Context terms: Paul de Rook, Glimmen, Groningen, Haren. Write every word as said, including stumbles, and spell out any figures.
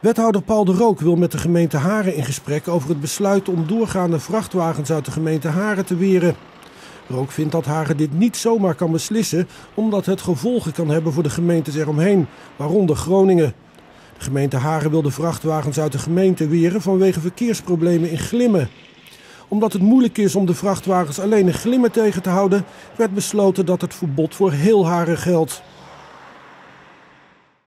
Wethouder Paul de Rook wil met de gemeente Haren in gesprek over het besluit om doorgaande vrachtwagens uit de gemeente Haren te weren. Rook vindt dat Haren dit niet zomaar kan beslissen, omdat het gevolgen kan hebben voor de gemeentes eromheen, waaronder Groningen. De gemeente Haren wil de vrachtwagens uit de gemeente weren vanwege verkeersproblemen in Glimmen. Omdat het moeilijk is om de vrachtwagens alleen in Glimmen tegen te houden, werd besloten dat het verbod voor heel Haren geldt.